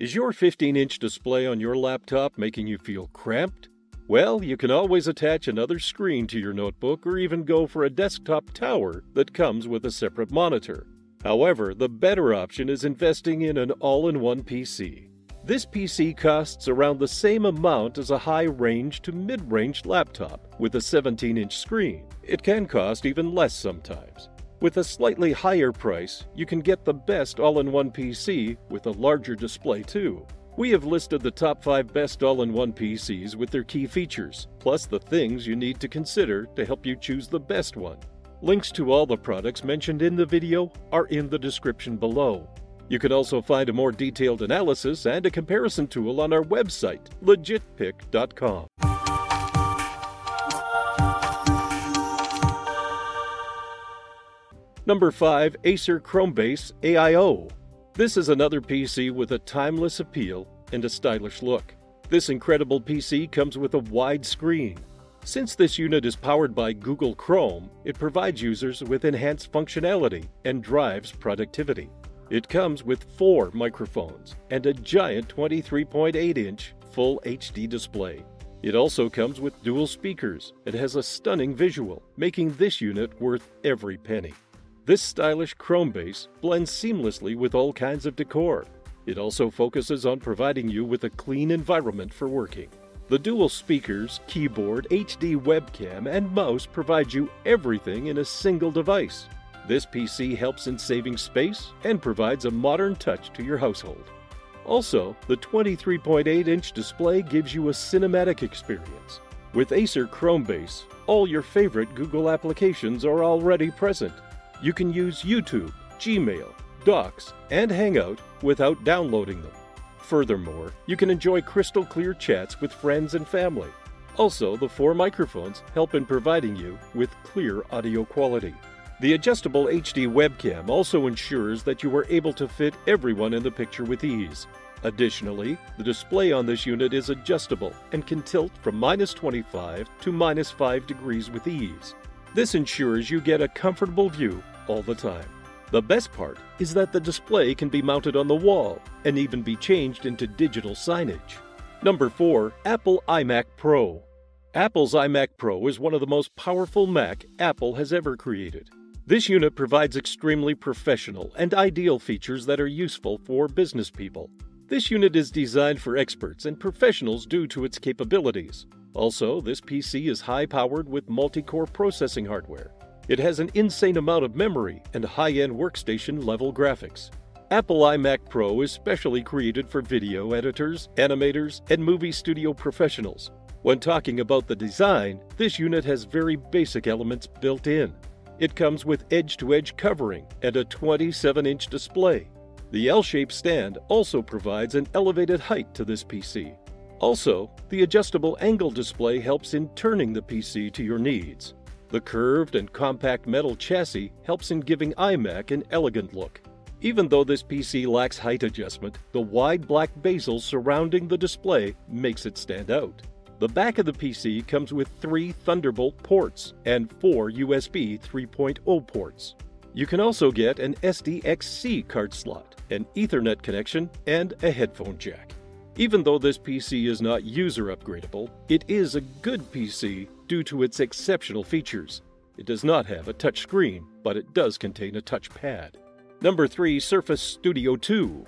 Is your 15-inch display on your laptop making you feel cramped? Well, you can always attach another screen to your notebook or even go for a desktop tower that comes with a separate monitor. However, the better option is investing in an all-in-one PC. This PC costs around the same amount as a high-range to mid-range laptop with a 17-inch screen. It can cost even less sometimes. With a slightly higher price, you can get the best all-in-one PC with a larger display too. We have listed the top 5 best all-in-one PCs with their key features, plus the things you need to consider to help you choose the best one. Links to all the products mentioned in the video are in the description below. You can also find a more detailed analysis and a comparison tool on our website, legitpick.com. Number 5. Acer Chromebase AIO. This is another PC with a timeless appeal and a stylish look. This incredible PC comes with a wide screen. Since this unit is powered by Google Chrome, it provides users with enhanced functionality and drives productivity. It comes with 4 microphones and a giant 23.8-inch Full HD display. It also comes with dual speakers and has a stunning visual, making this unit worth every penny. This stylish Chromebase blends seamlessly with all kinds of decor. It also focuses on providing you with a clean environment for working. The dual speakers, keyboard, HD webcam, and mouse provide you everything in a single device. This PC helps in saving space and provides a modern touch to your household. Also, the 23.8-inch display gives you a cinematic experience. With Acer Chromebase, all your favorite Google applications are already present. You can use YouTube, Gmail, Docs, and Hangout without downloading them. Furthermore, you can enjoy crystal-clear chats with friends and family. Also, the 4 microphones help in providing you with clear audio quality. The adjustable HD webcam also ensures that you are able to fit everyone in the picture with ease. Additionally, the display on this unit is adjustable and can tilt from -25 to -5 degrees with ease. This ensures you get a comfortable view all the time. The best part is that the display can be mounted on the wall and even be changed into digital signage. Number 4. Apple iMac Pro. Apple's iMac Pro is one of the most powerful Mac Apple has ever created. This unit provides extremely professional and ideal features that are useful for business people. This unit is designed for experts and professionals due to its capabilities. Also, this PC is high-powered with multi-core processing hardware. It has an insane amount of memory and high-end workstation-level graphics. Apple iMac Pro is specially created for video editors, animators, and movie studio professionals. When talking about the design, this unit has very basic elements built in. It comes with edge-to-edge covering and a 27-inch display. The L-shaped stand also provides an elevated height to this PC. Also, the adjustable angle display helps in turning the PC to your needs. The curved and compact metal chassis helps in giving iMac an elegant look. Even though this PC lacks height adjustment, the wide black bezels surrounding the display makes it stand out. The back of the PC comes with 3 Thunderbolt ports and 4 USB 3.0 ports. You can also get an SDXC card slot, an Ethernet connection, and a headphone jack. Even though this PC is not user-upgradable, it is a good PC due to its exceptional features. It does not have a touchscreen, but it does contain a touchpad. Number 3. Surface Studio 2.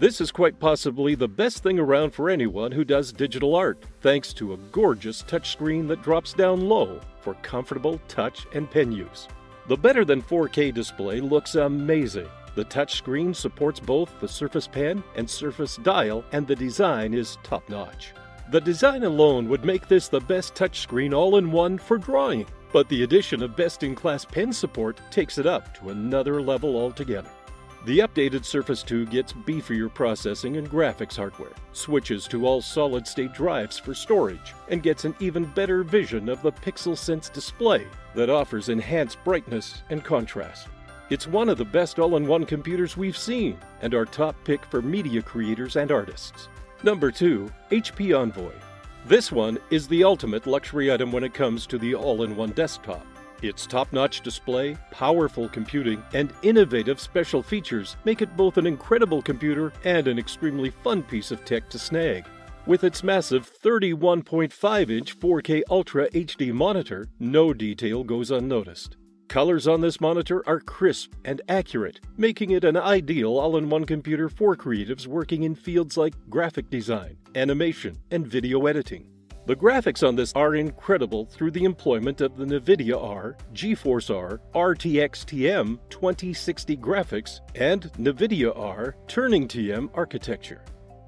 This is quite possibly the best thing around for anyone who does digital art, thanks to a gorgeous touchscreen that drops down low for comfortable touch and pen use. The better than 4K display looks amazing. The touchscreen supports both the Surface Pen and Surface Dial, and the design is top-notch. The design alone would make this the best touchscreen all-in-one for drawing, but the addition of best-in-class pen support takes it up to another level altogether. The updated Surface 2 gets beefier processing and graphics hardware, switches to all solid-state drives for storage, and gets an even better vision of the PixelSense display that offers enhanced brightness and contrast. It's one of the best all-in-one computers we've seen, and our top pick for media creators and artists. Number 2. HP Envy. This one is the ultimate luxury item when it comes to the all-in-one desktop. Its top-notch display, powerful computing, and innovative special features make it both an incredible computer and an extremely fun piece of tech to snag. With its massive 31.5-inch 4K Ultra HD monitor, no detail goes unnoticed. Colors on this monitor are crisp and accurate, making it an ideal all-in-one computer for creatives working in fields like graphic design, animation, and video editing. The graphics on this are incredible through the employment of the NVIDIA R, GeForce R, RTX TM 2060 graphics, and NVIDIA R Turing TM architecture.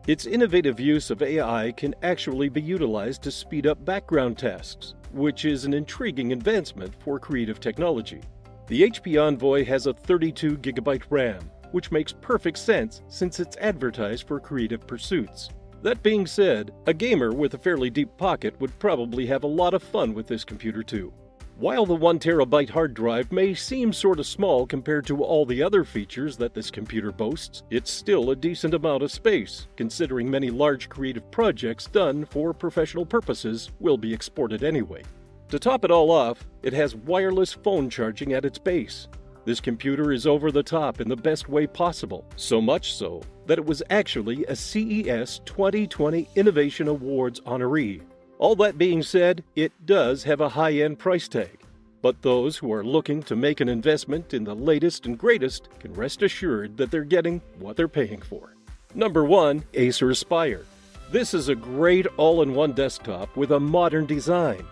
Its innovative use of AI can actually be utilized to speed up background tasks, which is an intriguing advancement for creative technology. The HP Envoy has a 32GB RAM, which makes perfect sense since it's advertised for creative pursuits. That being said, a gamer with a fairly deep pocket would probably have a lot of fun with this computer too. While the 1TB hard drive may seem sort of small compared to all the other features that this computer boasts, it's still a decent amount of space, considering many large creative projects done for professional purposes will be exported anyway. To top it all off, it has wireless phone charging at its base. This computer is over the top in the best way possible, so much so that it was actually a CES 2020 Innovation Awards honoree. All that being said, it does have a high-end price tag, but those who are looking to make an investment in the latest and greatest can rest assured that they're getting what they're paying for. Number 1. Acer Aspire. This is a great all-in-one desktop with a modern design.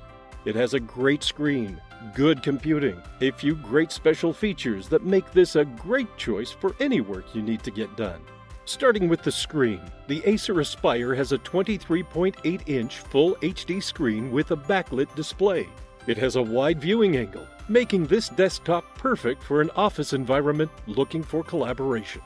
It has a great screen, good computing, a few great special features that make this a great choice for any work you need to get done. Starting with the screen, the Acer Aspire has a 23.8-inch full HD screen with a backlit display. It has a wide viewing angle, making this desktop perfect for an office environment looking for collaboration.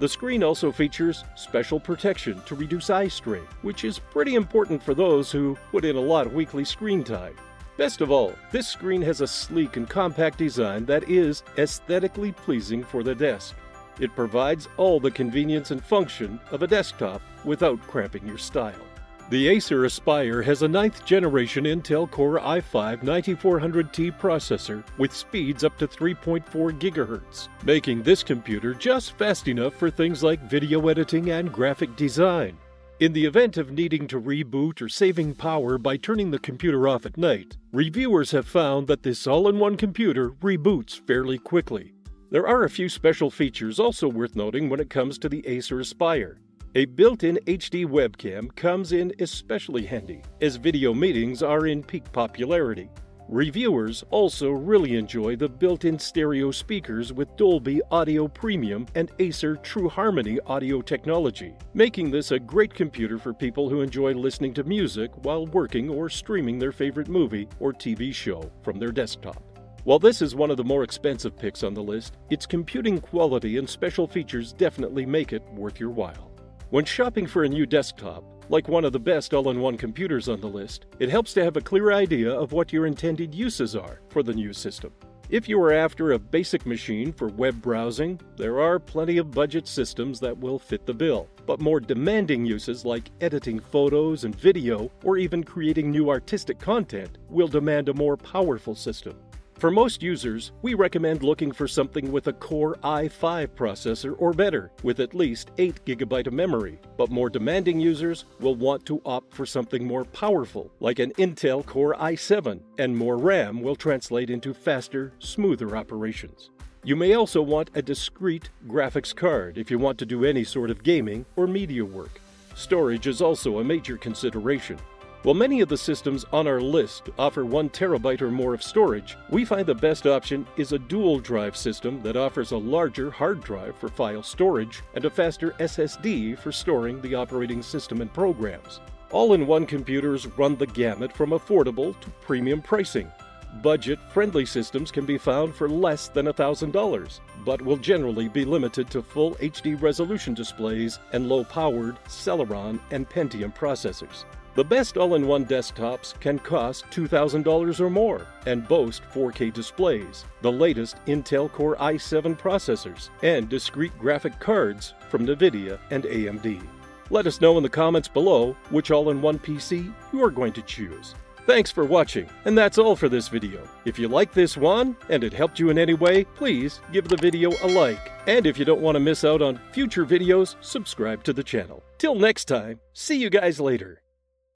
The screen also features special protection to reduce eye strain, which is pretty important for those who put in a lot of weekly screen time. Best of all, this screen has a sleek and compact design that is aesthetically pleasing for the desk. It provides all the convenience and function of a desktop without cramping your style. The Acer Aspire has a 9th generation Intel Core i5 9400T processor with speeds up to 3.4 GHz, making this computer just fast enough for things like video editing and graphic design. In the event of needing to reboot or saving power by turning the computer off at night, reviewers have found that this all-in-one computer reboots fairly quickly. There are a few special features also worth noting when it comes to the Acer Aspire. A built-in HD webcam comes in especially handy, as video meetings are in peak popularity. Reviewers also really enjoy the built-in stereo speakers with Dolby Audio Premium and Acer True Harmony audio technology, making this a great computer for people who enjoy listening to music while working or streaming their favorite movie or TV show from their desktop. While this is one of the more expensive picks on the list, its computing quality and special features definitely make it worth your while. When shopping for a new desktop, like one of the best all-in-one computers on the list, it helps to have a clear idea of what your intended uses are for the new system. If you are after a basic machine for web browsing, there are plenty of budget systems that will fit the bill, but more demanding uses like editing photos and video or even creating new artistic content will demand a more powerful system. For most users, we recommend looking for something with a Core i5 processor or better, with at least 8GB of memory, but more demanding users will want to opt for something more powerful, like an Intel Core i7, and more RAM will translate into faster, smoother operations. You may also want a discrete graphics card if you want to do any sort of gaming or media work. Storage is also a major consideration. While many of the systems on our list offer 1TB or more of storage, we find the best option is a dual drive system that offers a larger hard drive for file storage and a faster SSD for storing the operating system and programs. All-in-one computers run the gamut from affordable to premium pricing. Budget-friendly systems can be found for less than $1,000, but will generally be limited to full HD resolution displays and low-powered Celeron and Pentium processors. The best all-in-one desktops can cost $2,000 or more and boast 4K displays, the latest Intel Core i7 processors, and discrete graphic cards from NVIDIA and AMD. Let us know in the comments below which all-in-one PC you are going to choose. Thanks for watching, and that's all for this video. If you like this one and it helped you in any way, please give the video a like. And if you don't want to miss out on future videos, subscribe to the channel. Till next time, see you guys later.